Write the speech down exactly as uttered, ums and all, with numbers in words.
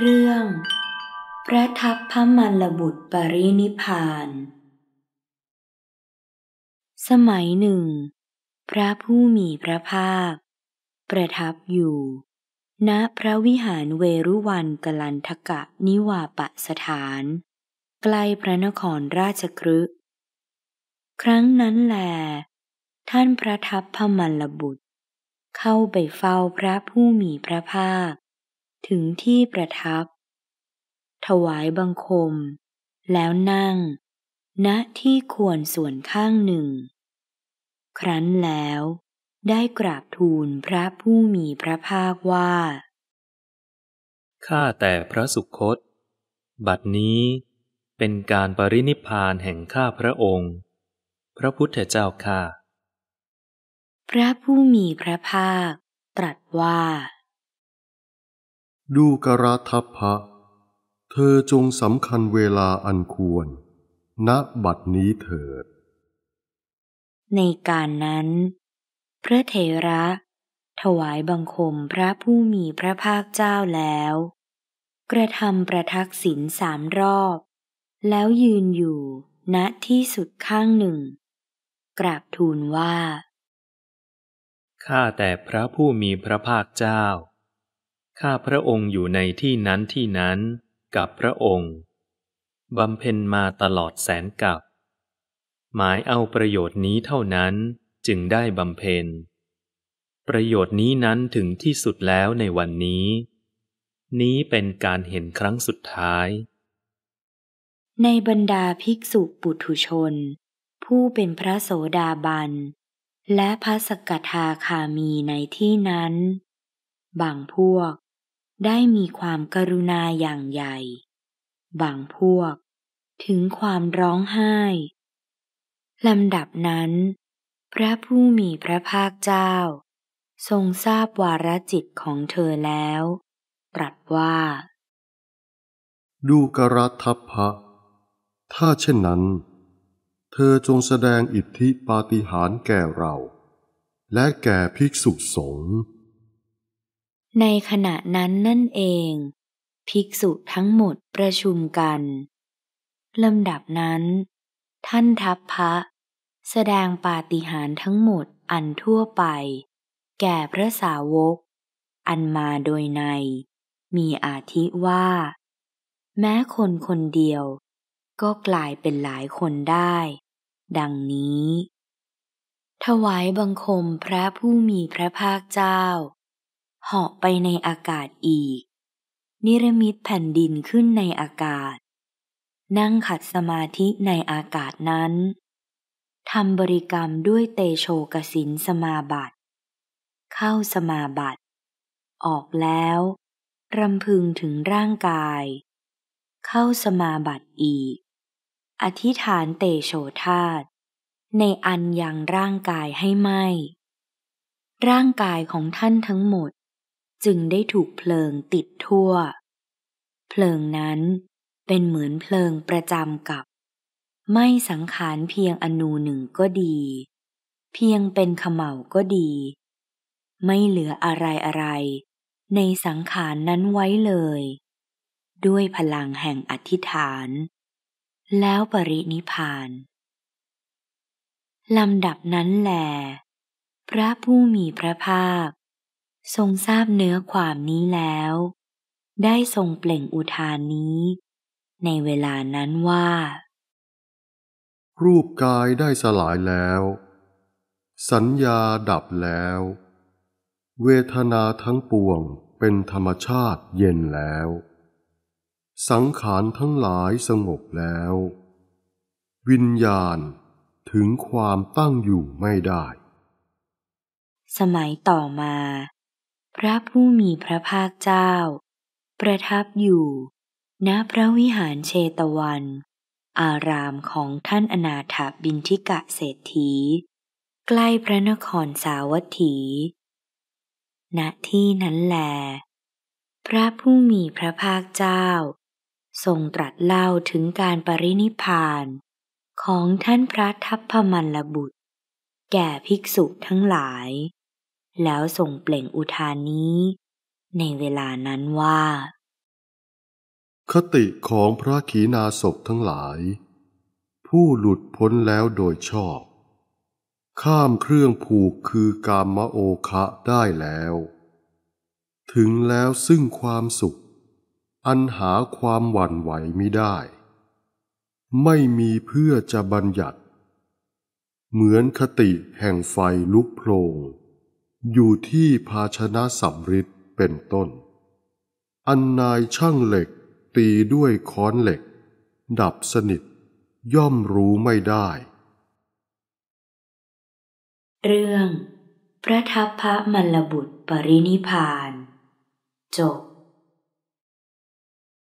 เรื่องประทัพพมัลลบุตรปรินิพพานสมัยหนึ่งพระผู้มีพระภาคประทับอยู่ณพระวิหารเวรุวันกลันทกะนิวาปสถานใกล้พระนครราชคฤห์ครั้งนั้นแลท่านประทัพพมัลลบุตรเข้าไปเฝ้าพระผู้มีพระภาคถึงที่ประทับถวายบังคมแล้วนั่งณที่ควรส่วนข้างหนึ่งครั้นแล้วได้กราบทูลพระผู้มีพระภาคว่าข้าแต่พระสุคตบัดนี้เป็นการปรินิพพานแห่งข้าพระองค์พระพุทธเจ้าข้าพระผู้มีพระภาคตรัสว่าดูกราทัพพะเธอจงสำคัญเวลาอันควรณบัดนี้เถิดในการนั้นพระเถระถวายบังคมพระผู้มีพระภาคเจ้าแล้วกระทำประทักษิณสามรอบแล้วยืนอยู่ณที่สุดข้างหนึ่งกราบทูลว่าข้าแต่พระผู้มีพระภาคเจ้าข้าพระองค์อยู่ในที่นั้นที่นั้นกับพระองค์บำเพ็ญมาตลอดแสนกับหมายเอาประโยชน์นี้เท่านั้นจึงได้บำเพ็ญประโยชน์นี้นั้นถึงที่สุดแล้วในวันนี้นี้เป็นการเห็นครั้งสุดท้ายในบรรดาภิกษุปุถุชนผู้เป็นพระโสดาบันและพระสกทาคามีในที่นั้นบางพวกได้มีความกรุณาอย่างใหญ่บางพวกถึงความร้องไห้ลำดับนั้นพระผู้มีพระภาคเจ้าทรงทราบวาระจิตของเธอแล้วตรัสว่าดูกราทัพพะถ้าเช่นนั้นเธอจงแสดงอิทธิปาฏิหาริย์แก่เราและแก่ภิกษุสงฆ์ในขณะนั้นนั่นเองภิกษุทั้งหมดประชุมกันลำดับนั้นท่านทัพพะแสดงปาฏิหาริย์ทั้งหมดอันทั่วไปแก่พระสาวกอันมาโดยในมีอาทิว่าแม้คนคนเดียวก็กลายเป็นหลายคนได้ดังนี้ถวายบังคมพระผู้มีพระภาคเจ้าเหาะไปในอากาศอีกนิรมิตแผ่นดินขึ้นในอากาศนั่งขัดสมาธิในอากาศนั้นทำบริกรรมด้วยเตโชกสินสมาบัติเข้าสมาบัติออกแล้วรำพึงถึงร่างกายเข้าสมาบัติอีกอธิษฐานเตโชธาตุในอันยังร่างกายให้ไหม้ร่างกายของท่านทั้งหมดจึงได้ถูกเพลิงติดทั่วเพลิงนั้นเป็นเหมือนเพลิงประจำกับไม่สังขารเพียงอนูหนึ่งก็ดีเพียงเป็นเขม่าก็ดีไม่เหลืออะไรอะไรในสังขารนั้นไว้เลยด้วยพลังแห่งอธิษฐานแล้วปรินิพพานลำดับนั้นแลพระผู้มีพระภาคทรงทราบเนื้อความนี้แล้วได้ทรงเปล่งอุทานนี้ในเวลานั้นว่ารูปกายได้สลายแล้วสัญญาดับแล้วเวทนาทั้งปวงเป็นธรรมชาติเย็นแล้วสังขารทั้งหลายสงบแล้ววิญญาณถึงความตั้งอยู่ไม่ได้สมัยต่อมาพระผู้มีพระภาคเจ้าประทับอยู่ณพระวิหารเชตวันอารามของท่านอนาถบิณฑิกะเศรษฐีใกล้พระนครสาวัตถีณที่นั้นแลพระผู้มีพระภาคเจ้าทรงตรัสเล่าถึงการปรินิพพานของท่านพระทัพพมัลลบุตรแก่ภิกษุทั้งหลายแล้วทรงเปล่งอุทานนี้ในเวลานั้นว่า คติของพระขีณาสพทั้งหลายผู้หลุดพ้นแล้วโดยชอบข้ามเครื่องผูกคือกามโอคะได้แล้วถึงแล้วซึ่งความสุขอันหาความหวั่นไหวมิได้ไม่มีเพื่อจะบัญญัติเหมือนคติแห่งไฟลุกโพลงอยู่ที่ภาชนะสำริดเป็นต้นอันนายช่างเหล็กตีด้วยค้อนเหล็กดับสนิทย่อมรู้ไม่ได้เรื่องพระทัพพระมัลลบุตรปรินิพพานจบ